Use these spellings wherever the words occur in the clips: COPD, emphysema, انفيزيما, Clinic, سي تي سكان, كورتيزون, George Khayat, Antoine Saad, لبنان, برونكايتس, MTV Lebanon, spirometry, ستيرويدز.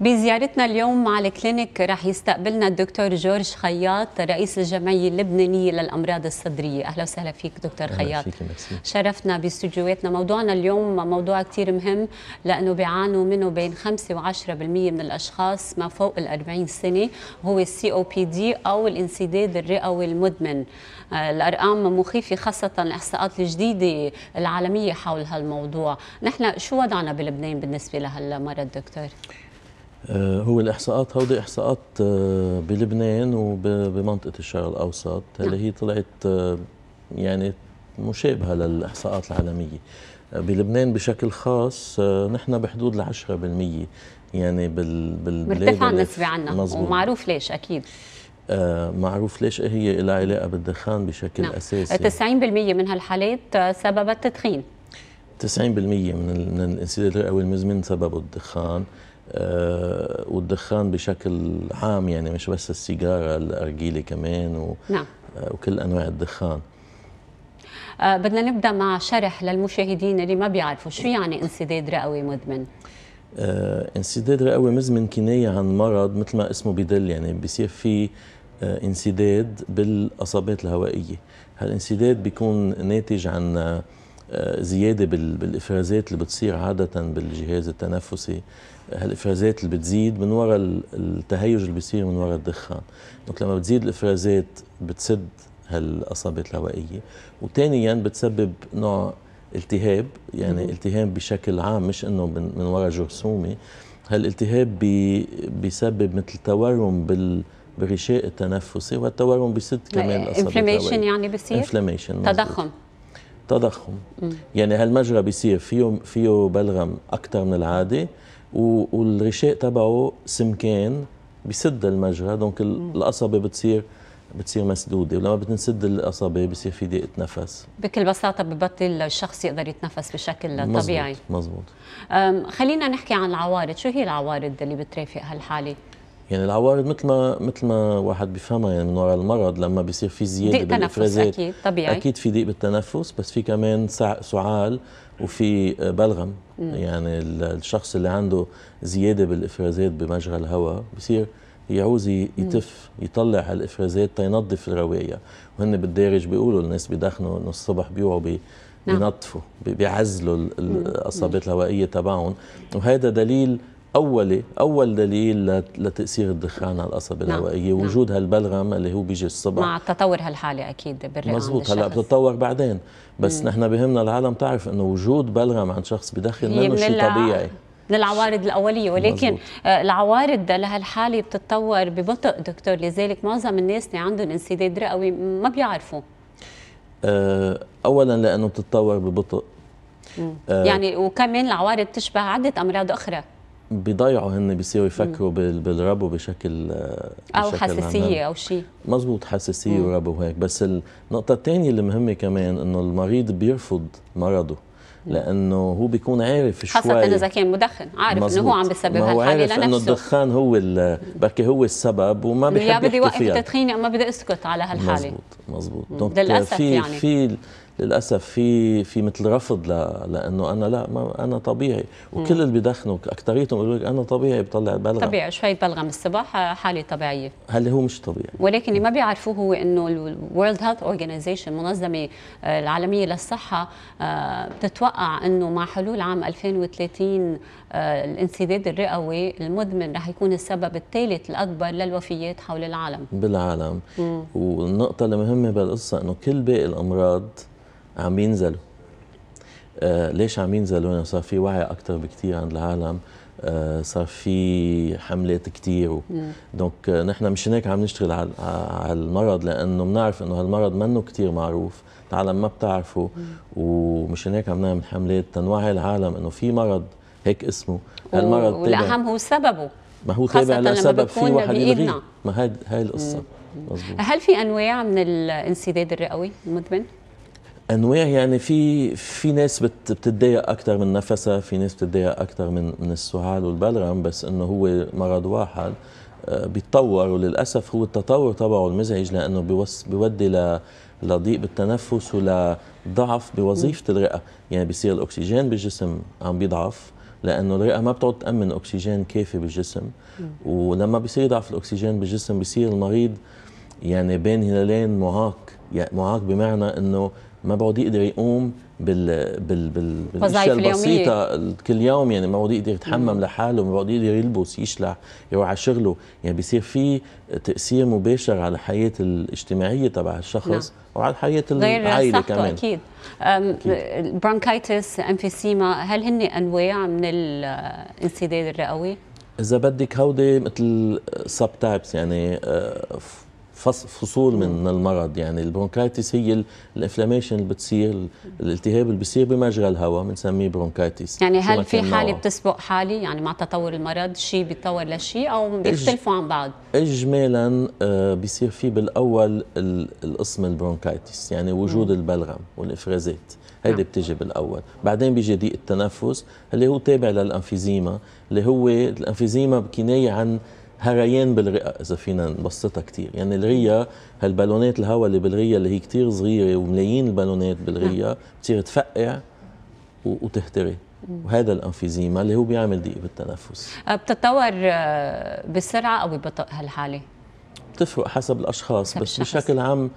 بزيارتنا اليوم مع الكلينيك راح يستقبلنا الدكتور جورج خياط رئيس الجمعية اللبنانية للأمراض الصدرية. أهلا وسهلا فيك دكتور خياط، شرفتنا باستوديوهاتنا. موضوعنا اليوم موضوع كتير مهم لأنه بيعانوا منه بين 5 و 10% من الأشخاص ما فوق ال40 سنة، هو COPD أو الانسداد الرئوي المدمن. الأرقام مخيفة خاصة الإحصاءات الجديدة العالمية حول هالموضوع. نحن شو وضعنا بلبنان بالنسبة لهالمرض دكتور؟ هو الإحصاءات هودي إحصاءات بلبنان وبمنطقة الشرق الأوسط اللي هي طلعت يعني مشابهة للإحصاءات العالمية. بلبنان بشكل خاص نحن بحدود 10%، يعني بالبلاد مرتفعة النسبة عنا، ومعروف ليش. أكيد معروف ليش. هي لها علاقة بالدخان بشكل أساسي. 90% من هالحالات سببت تدخين. 90% من الانسداد الرئوي المزمن سببه الدخان، والدخان بشكل عام، يعني مش بس السيجارة، الأرجيلة كمان وكل أنواع الدخان. بدنا نبدأ مع شرح للمشاهدين اللي ما بيعرفوا شو يعني انسداد رئوي مزمن. انسداد رئوي مزمن كناية عن مرض مثل ما اسمه بدل، يعني بيصير في انسداد بالقصبات الهوائية. هالانسداد بيكون ناتج عن زيادة بالإفرازات اللي بتصير عادة بالجهاز التنفسي. هالإفرازات اللي بتزيد من وراء التهيج اللي بيصير من وراء الدخان. دونك لما بتزيد الإفرازات بتسد هالقصبات الهوائية، وثانيا بتسبب نوع التهاب، يعني التهاب بشكل عام مش انه من وراء جرثومة. هالالتهاب بيسبب مثل تورم بالغشاء التنفسي، والتورم بيسد كمان القصبات الهوائية. انفلاميشن يعني بيصير؟ انفلاميشن، تضخم. يعني هالمجرى بيصير فيه بلغم أكثر من العادة، والغشاء تبعه سمكان بيسد المجرى. دونك القصبة بتصير مسدودة، ولما بتنسد القصبة بيصير في ضيقة نفس. بكل بساطة ببطل الشخص يقدر يتنفس بشكل طبيعي. مظبوط. خلينا نحكي عن العوارض. شو هي العوارض اللي بترافق هالحالة؟ يعني العوارض مثل ما واحد بيفهمها، يعني من وراء المرض لما بيصير في زياده بالافرازات، اكيد طبيعي، اكيد في ضيق بالتنفس، بس في كمان سعال وفي بلغم. يعني الشخص اللي عنده زياده بالافرازات بمجرى الهواء بيصير يعوز يطلع هالافرازات تينظف الروايه. وهن بالدارج بيقولوا الناس بيدخنوا انه الصبح بيوعوا بينظفوا، بيعزلوا القصبات الهوائيه تبعهم، وهذا دليل أول دليل لتأثير الدخان على القصبة الهوائية، وجود هالبلغم اللي هو بيجي الصبح مع تطور هالحالة. أكيد بالرئة. مزبوط. هلا بتتطور بعدين، بس نحن بهمنا العالم تعرف إنه وجود بلغم عند شخص بدخن منه شيء طبيعي، من العوارض الأولية. ولكن مزبوط. العوارض لهالحالة بتتطور ببطء دكتور، لذلك معظم الناس اللي عندهم انسداد رئوي ما بيعرفوا. أولاً لأنه بتتطور ببطء. يعني وكمان العوارض تشبه عدة أمراض أخرى. بيضيعوا هن، بيصيروا يفكروا بالربو بشكل او حساسيه او شيء. مزبوط، حساسيه وربو وهيك. بس النقطه الثانيه اللي مهمه كمان انه المريض بيرفض مرضه، لانه هو بيكون عارف شوي، خاصه اذا كان مدخن، عارف انه هو عم بيسبب هالحاله لنفسه، انه الدخان هو بركي هو السبب، وما بيحب يحكي فيها. بدي اوقف التدخين اما بدي اسكت على هالحاله. مزبوط. للاسف يعني للأسف في مثل رفض لأنه أنا لا، ما أنا طبيعي. وكل اللي بدخنوا أكثريتهم يقول لك أنا طبيعي، بطلع بلغم طبيعي، شوية بلغم الصباح، حالة طبيعية. هل هو مش طبيعي؟ ولكن اللي ما بيعرفوه هو إنه ال World Health Organization، منظمة العالمية للصحة، بتتوقع إنه مع حلول عام 2030 الانسداد الرئوي المدمن راح يكون السبب الثالث الأكبر للوفيات حول العالم. بالعالم. والنقطة المهمة بالقصة إنه كل باقي الأمراض عم ينزلوا. ليش عم ينزلوا؟ يعني صار في وعي أكثر بكثير عند العالم، صار في حملات كثير. دونك نحن مش هيك عم نشتغل على المرض، لأنه بنعرف إنه هالمرض منه كثير معروف، العالم ما بتعرفه، ومش هيك عم نعمل حملات تنوعي العالم إنه في مرض هيك اسمه. هالمرض والأهم هو سببه، ما هو تابع لسبب في واحد يلغيه. ما هاي القصة. مزبوط. هل في أنواع من الانسداد الرئوي المدمن؟ انواع، يعني في ناس بتتضايق اكثر من نفسها، في ناس بتتضايق اكثر من السعال والبلغم، بس انه هو مرض واحد بيتطور. وللاسف هو التطور تبعه المزعج، لانه بيودي لضيق بالتنفس ولضعف بوظيفه الرئه. يعني بيصير الاكسجين بالجسم عم بيضعف، لانه الرئه ما بتقعد تامن اكسجين كافي بالجسم، ولما بيصير ضعف الاكسجين بالجسم بيصير المريض يعني بين هلالين معاق، يعني معاق بمعنى انه ما بقعد يقدر يقوم بالاشياء البسيطه كل يوم، يعني ما بقعد يقدر يتحمم لحاله، ما بقعد يقدر يلبس، يشلح، يروح على شغله، يعني بيصير في تاثير مباشر على الحياه الاجتماعيه تبع الشخص. نعم. وعلى الحياه العائله كمان. اكيد. برونكايتس، امفيسيما، هل هن انواع من الانسداد الرئوي؟ اذا بدك هودي مثل سب تايبس، يعني فصول من المرض. يعني البرونكايتس هي الانفلاميشن اللي بتصير، الالتهاب اللي بيصير بمجرى الهواء بنسميه برونكايتس. يعني هل في حاله بتسبق حاله، يعني مع تطور المرض شيء بيتطور لشيء او بيختلفوا عن بعض؟ اجمالا بيصير في بالاول القسم البرونكايتس، يعني وجود البلغم والافرازات، هيدي بتجي بالاول، بعدين بيجي ضيق التنفس اللي هو تابع للانفيزيما، اللي هو الانفيزيما بكنايه عن هريان بالرئه اذا فينا نبسطها كثير، يعني الرئه هالبالونات الهواء اللي بالرئه اللي هي كثير صغيره وملايين البالونات بالرئه بتصير تفقع وتهتري، وهذا الانفيزيما اللي هو بيعمل ضيق بالتنفس. بتتطور بسرعه او ببطء هالحاله؟ بتفرق حسب الاشخاص، بس بشكل عام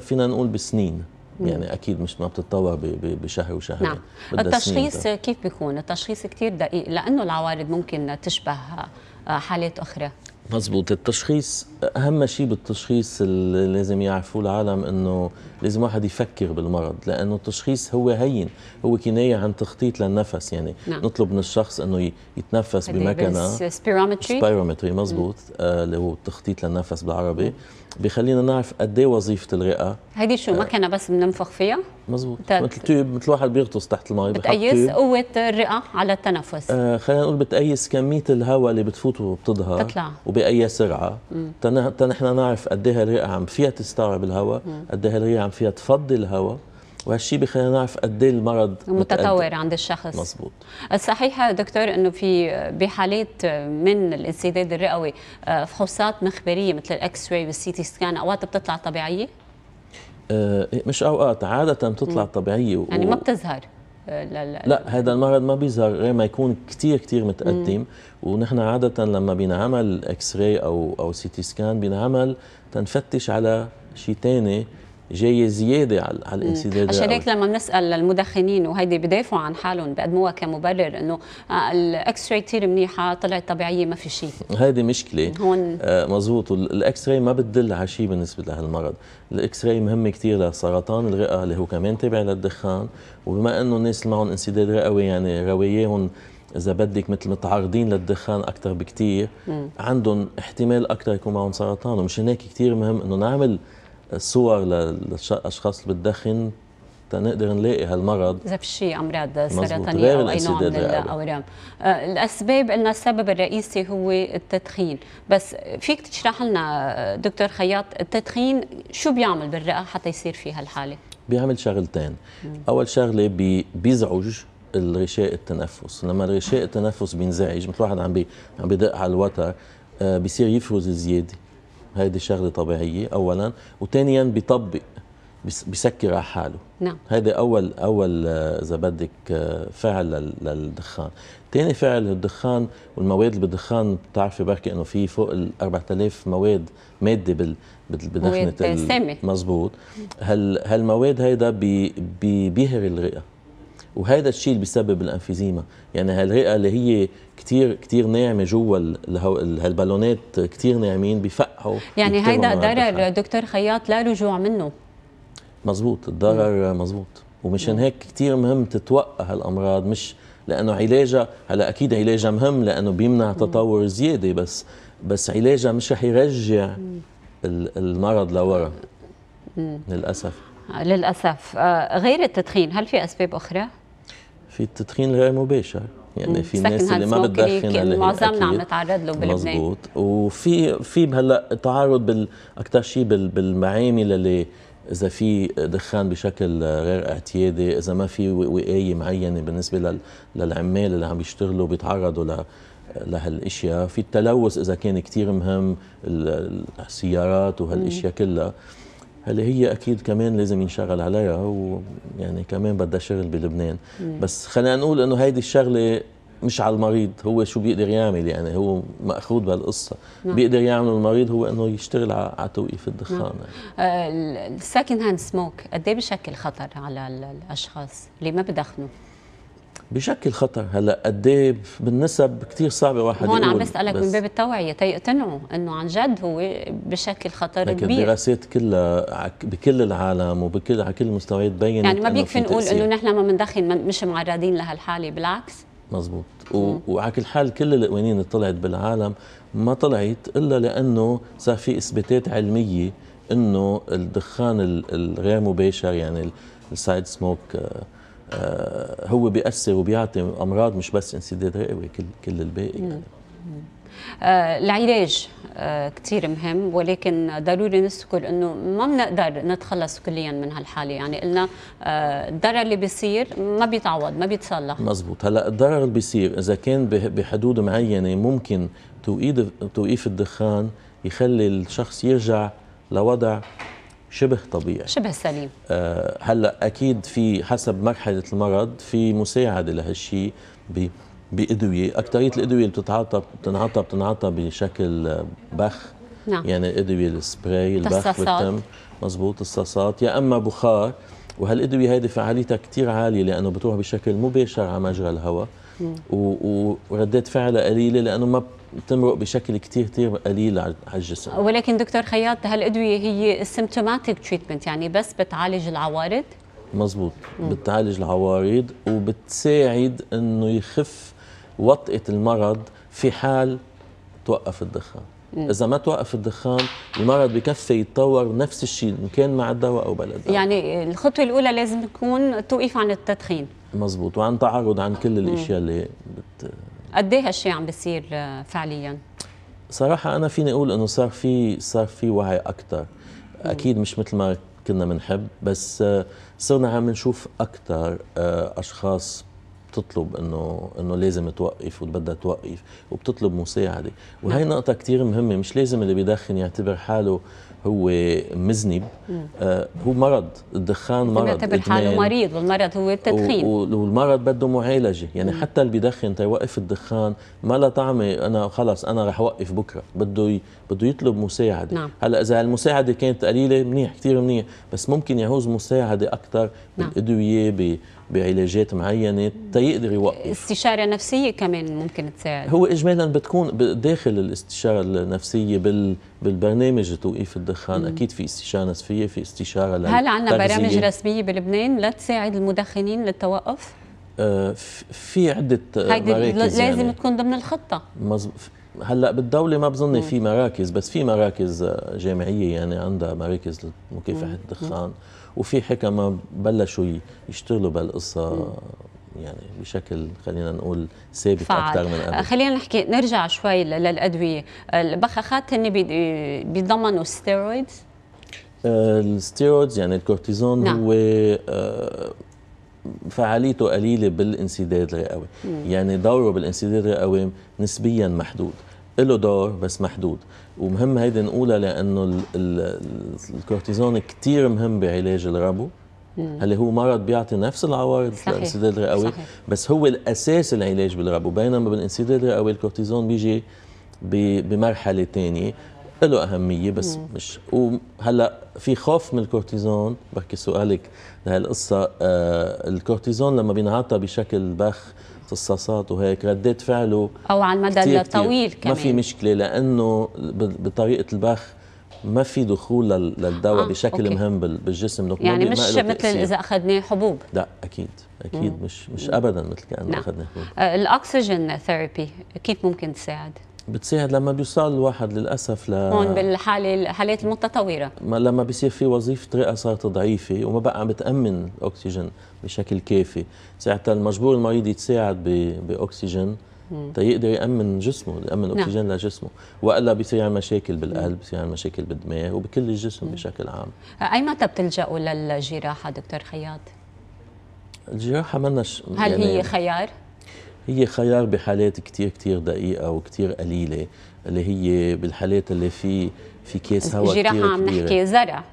فينا نقول بسنين، يعني اكيد مش ما بتتطور بشهر وشهرين. نعم. التشخيص كيف بيكون؟ التشخيص كثير دقيق لانه العوارض ممكن تشبه حالات اخرى. مضبوط. التشخيص اهم شيء بالتشخيص اللي لازم يعرفوه العالم انه لازم واحد يفكر بالمرض، لانه التشخيص هو هين، هو كنايه عن تخطيط للنفس، يعني نعم. نطلب من الشخص انه يتنفس بمكنه. سبيرومتري. مضبوط، اللي هو التخطيط للنفس بالعربي، بخلينا نعرف قد ايه وظيفه الرئه. هيدي شو مكنه بس بننفخ فيها؟ مضبوط، مثل تيوب، مثل واحد بيغطس تحت المي، بتقيس قوه الرئه على التنفس. خلينا نقول بتقيس كميه الهواء اللي بتفوت وبتظهر تطلع وباي سرعه، نحن نعرف قد ايه الرئه عم فيها تستوعب الهواء، قد ايه الرئه عم فيها تفضي الهواء، وهالشيء بخلينا نعرف قد ايه المرض متطور عند الشخص. مضبوط. الصحيح يا دكتور انه في بحالات من الانسداد الرئوي فحوصات مخبريه مثل الاكس راي والسي تي سكان اوقات بتطلع طبيعيه؟ مش اوقات، عاده بتطلع طبيعيه يعني ما بتظهر. لا هذا المرض ما بيظهر غير ما يكون كثير متقدم. ونحن عاده لما بينعمل اكس راي او سي تي سكان بينعمل تنفتش على شيء ثاني جايه زياده على الانسداد. عشان هيك لما بنسال المدخنين وهيدي بدافعوا عن حالهم بقدموها كمبرر انه الاكس راي كثير منيحه طلعت طبيعيه ما في شيء، هيدي مشكله هون. مضبوط. الاكس راي ما بتدل على شيء بالنسبه لهالمرض. الاكس راي مهم كثير لسرطان الرئه اللي هو كمان تابع للدخان، وبما انه الناس اللي معهم انسداد رئوي يعني رواياهم إذا بدك مثل متعرضين للدخان أكثر بكثير عندهم احتمال أكثر يكون معهم سرطان، ومشان هيك كثير مهم إنه نعمل صور للأشخاص اللي بتدخن تنقدر نلاقي هالمرض إذا في شيء أمراض سرطانية أو أي نوع من الأورام. الأسباب، قلنا السبب الرئيسي هو التدخين، بس فيك تشرح لنا دكتور خياط التدخين شو بيعمل بالرئة حتى يصير في هالحالة؟ بيعمل شغلتين. أول شغلة بيزعج الغشاء التنفس، لما الغشاء التنفس بينزعج مثل واحد عم بدق على الوتر بيصير يفرز زياده، هيدي شغله طبيعيه اولا، وثانيا بيطبق بسكر على حاله. نعم. هيدي اول اذا بدك فعل للدخان. ثاني فعل للدخان والمواد اللي بالدخان، بتعرفي بركي انه في فوق ال 4000 ماده بدخنه السامه. مضبوط. هالمواد هيدا بيهري الرئه، وهذا الشيء اللي بيسبب الانفيزيما، يعني هالرئه اللي هي كثير ناعمه جوا هالبالونات كثير ناعمين بفقعوا، يعني هيدا ضرر دكتور خياط لا رجوع منه. مزبوط، الضرر مزبوط، ومشان هيك كثير مهم تتوقع هالامراض، مش لانه علاجها، هلا اكيد علاجها مهم لانه بيمنع تطور زياده، بس علاجها مش رح يرجع المرض لورا للأسف. غير التدخين هل في أسباب أخرى؟ في التدخين غير مباشر، يعني في الناس اللي ما بتدخن معظمنا عم نتعرض له بلبنان. مضبوط. وفي هلا تعرض أكثر شيء بالمعامل اللي إذا في دخان بشكل غير اعتيادي، إذا ما في وقاية معينة بالنسبة للعمال اللي عم بيشتغلوا بيتعرضوا لهالاشياء، في التلوث إذا كان كثير مهم، السيارات وهالاشياء كلها، هلا هي اكيد كمان لازم ينشغل عليها، ويعني كمان بدها شغل بلبنان. بس خلينا نقول انه هيدي الشغله مش على المريض، هو شو بيقدر يعمل يعني، هو مأخوذ بهالقصة. نعم. بيقدر يعمله المريض هو انه يشتغل على توقيف الدخان. نعم. يعني. السكند هاند سموك قد ايه بشكل خطر على الاشخاص اللي ما بدخنوا؟ بشكل خطر. هلا قد ايه بالنسب كثير صعب واحد يقول. هون عم بسألك من باب التوعية تيقتنعوا انه عن جد هو بشكل خطر كبير. الدراسات كلها بكل العالم وبكل على كل المستويات بينت يعني ما بيكفي نقول انه نحن ما بندخن مش معرضين لهالحالة، بالعكس. مظبوط. وعلى كل حال كل القوانين اللي طلعت بالعالم ما طلعت الا لانه صار في اثباتات علميه انه الدخان الغير مباشر يعني السايد سموك هو بيأثر وبيعطي امراض مش بس انسداد رئوي، كل الباقي يعني. العلاج كثير مهم، ولكن ضروري نذكر انه ما بنقدر نتخلص كليا من هالحاله، يعني قلنا الضرر اللي بيصير ما بيتعوض ما بيتصلح. مزبوط. هلا الضرر اللي بيصير اذا كان بحدود معينه ممكن توقيف الدخان يخلي الشخص يرجع لوضع شبه طبيعي شبه سليم. هلا اكيد في حسب مرحله المرض في مساعده لهالشيء بأدوية، أكترية الأدوية اللي بتنعطى بشكل بخ. نعم. يعني الأدوية السبراي البخ بالتم. مظبوط. الصاصات يا أما بخار، وهالأدوية هذه فعاليتها كثير عالية لأنه بتروح بشكل مباشر على مجرى الهواء وردات فعلها قليلة لأنه ما بتمرق بشكل كثير كثير قليل على الجسم. ولكن دكتور خياط هالأدوية هي السيمتوماتيك تريتمنت يعني بس بتعالج العوارض. مظبوط. بتعالج العوارض وبتساعد إنه يخف وطئة المرض في حال توقف الدخان. إذا ما توقف الدخان المرض بكفي يتطور نفس الشيء إن كان مع الدواء أو بلا دواء. يعني الخطوة الأولى لازم تكون توقيف عن التدخين. مزبوط. وعن تعرض عن كل الأشياء اللي قد إيه هالشيء عم بيصير فعلياً؟ صراحة أنا فيني أقول إنه صار في وعي أكثر. أكيد مش مثل ما كنا بنحب، بس صرنا عم نشوف أكثر أشخاص بتطلب انه لازم توقف وبدها توقف وبتطلب مساعده، وهي نقطه كثير مهمه. مش لازم اللي بيدخن يعتبر حاله هو مذنب. هو مرض، الدخان مرض، يعتبر حاله مريض والمرض هو التدخين والمرض بده معالجه يعني. حتى اللي بيدخن تيوقف الدخان ما له طعمه انا خلص انا رح اوقف بكره، بده يطلب مساعده. نعم. هلا اذا المساعده كانت قليله منيح كثير منيح، بس ممكن يعوز مساعده اكثر بالادويه بعلاجات معينه تيقدر يوقف. استشاره نفسيه كمان ممكن تساعد. هو اجمالا بتكون داخل الاستشاره النفسيه بالبرنامج لتوقيف الدخان. اكيد في استشاره نفسيه، في استشاره هل عندنا برامج رسميه بلبنان لتساعد المدخنين للتوقف؟ في عده مراكز لازم يعني تكون ضمن الخطه. هلا بالدوله ما بظن في مراكز، بس في مراكز جامعيه يعني عندها مراكز لمكافحه الدخان، وفي حكمه بلشوا يشتغلوا بهالقصه يعني بشكل خلينا نقول ثابت اكثر من قبل. خلينا نحكي نرجع شوي للادويه، البخاخات هن بيضمنوا ستيرويدز؟ الستيرويدز يعني الكورتيزون. نعم. هو فعاليته قليله بالانسداد الرئوي، يعني دوره بالانسداد الرئوي نسبيا محدود، له دور بس محدود، ومهم هيدي نقولها لانه الكورتيزون كثير مهم بعلاج الربو. هلا هو مرض بيعطي نفس العوارض للانسداد الرئوي، بس هو الاساس العلاج بالربو، بينما بالانسداد الرئوي الكورتيزون بيجي بمرحله ثانيه له اهميه بس مش. وهلا في خوف من الكورتيزون، بركي سؤالك لهالقصه. الكورتيزون لما بينعطى بشكل بخ الصاصات وهيك ردات فعله او على المدى الطويل كمان ما في مشكله لانه بطريقه البخ ما في دخول للدواء بشكل مهم بالجسم يعني مش مثل اذا اخذناه حبوب. لا اكيد مش ابدا مثل كانه اخذناه حبوب. الاكسجين ثيرابي كيف ممكن تساعد؟ بتساعد لما بيوصل الواحد للاسف هون بالحاله الحالات المتطوره لما بيصير في وظيفه رئه صارت ضعيفه وما بقى عم بتامن الاكسجين بشكل كافي، ساعتها المجبور المريض يتساعد باكسجين تيقدر يامن جسمه، يامن اكسجين. نعم. لجسمه، والا بيصير يعمل مشاكل بالقلب، بيصير يعمل مشاكل بالدماغ وبكل الجسم بشكل عام. اي متى بتلجأوا للجراحه دكتور خياط؟ الجراحه مناش هل يعني هي خيار؟ هي خيار بحالات كتير كتير دقيقة وكتير قليلة، اللي هي بالحالات اللي في كيس هواء كتير كبيرة. الجراحة عم نحكي زرع.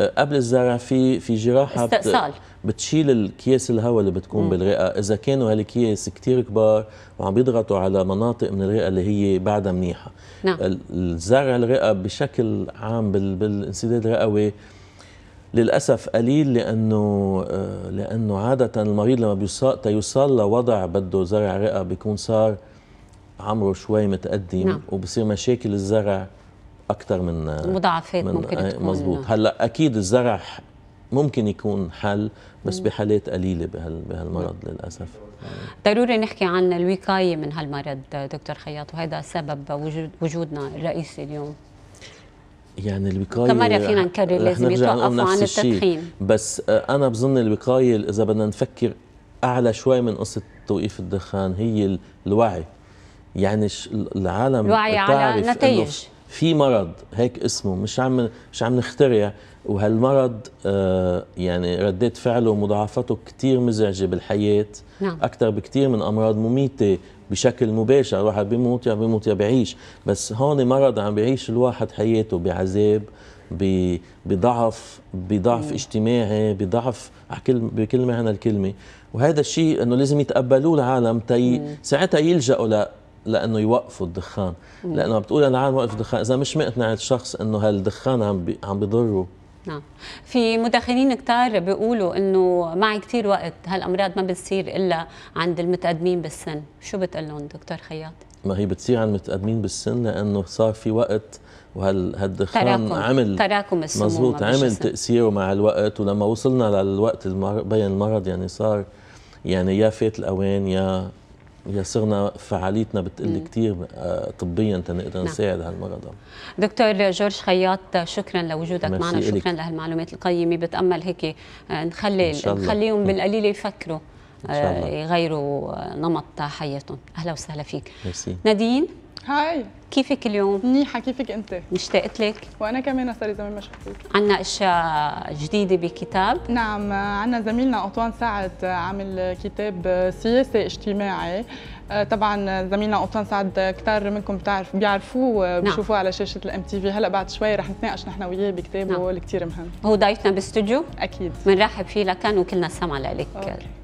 قبل الزرع في جراحه استئصال بتشيل الكياس الهواء اللي بتكون بالرئه اذا كانوا هالكياس كثير كبار وعم بيضغطوا على مناطق من الرئه اللي هي بعدها منيحه. نعم. الزرع الرئه بشكل عام بالانسداد الرئوي للاسف قليل لانه عاده المريض لما يوصل لوضع بده زرع رئه بيكون صار عمره شوي متقدم. نعم. وبصير مشاكل الزرع اكثر من مضاعفات ممكن تكون. مزبوط. هلا اكيد الزرع ممكن يكون حل بس بحالات قليله بهالمرض للاسف. ضروري نحكي عن الوقايه من هالمرض دكتور خياط، وهذا سبب وجودنا الرئيسي اليوم. يعني الوقايه كم مره فينا نكرر لازم يتوقفوا عن التدخين، بس انا بظن الوقايه اذا بدنا نفكر اعلى شوي من قصه توقيف الدخان هي الوعي. يعني العالم الوعي على نتائج في مرض هيك اسمه، مش عم نخترع، وهالمرض يعني ردات فعله ومضاعفاته كثير مزعجه بالحياه. نعم. اكثر بكثير من امراض مميته بشكل مباشر، الواحد بيموت يا بيعيش، بس هون مرض عم بيعيش الواحد حياته بعذاب، بضعف اجتماعي، بضعف بكل معنى الكلمه، وهذا الشيء انه لازم يتقبلوه العالم ساعتها يلجأوا لانه يوقفوا الدخان. لانه بتقول انا عم وقف الدخان، اذا مش مقنع الشخص انه هالدخان عم بيضره. نعم. في مدخنين كتار بيقولوا انه معي كتير وقت، هالامراض ما بتصير الا عند المتقدمين بالسن، شو بتقول لهم دكتور خياط؟ ما هي بتصير عند المتقدمين بالسن لانه صار في وقت، وهالدخان عمل تراكم السموم. مزبوط، عمل تاثيره مع الوقت، ولما وصلنا للوقت بين المرض يعني صار يعني يا فات الاوان يا صرنا فعاليتنا بتقل كثير طبيا تنقدر نساعد هالمرض. دكتور جورج خياط، شكرا لوجودك معنا، شكرا لهالمعلومات القيمه. بتامل هيك نخليهم بالقليله يفكروا يغيروا نمط حياتهم. اهلا وسهلا فيك. ميرسي. نادين، هاي، كيفك اليوم؟ منيحه، كيفك انت؟ مشتاقت لك. وانا كمان صار لي زمان ما شفتك. عندنا اشياء جديده بكتاب. نعم، عندنا زميلنا أنطوان سعد عامل كتاب سياسي اجتماعي. طبعا زميلنا أنطوان سعد كثار منكم بيعرفوه، بشوفوه على شاشه الMTV. هلا بعد شوي رح نتناقش نحن وياه بكتابه اللي كثير مهم. هو ضيفنا باستوديو، اكيد بنرحب فيه لكان وكلنا سمع لك.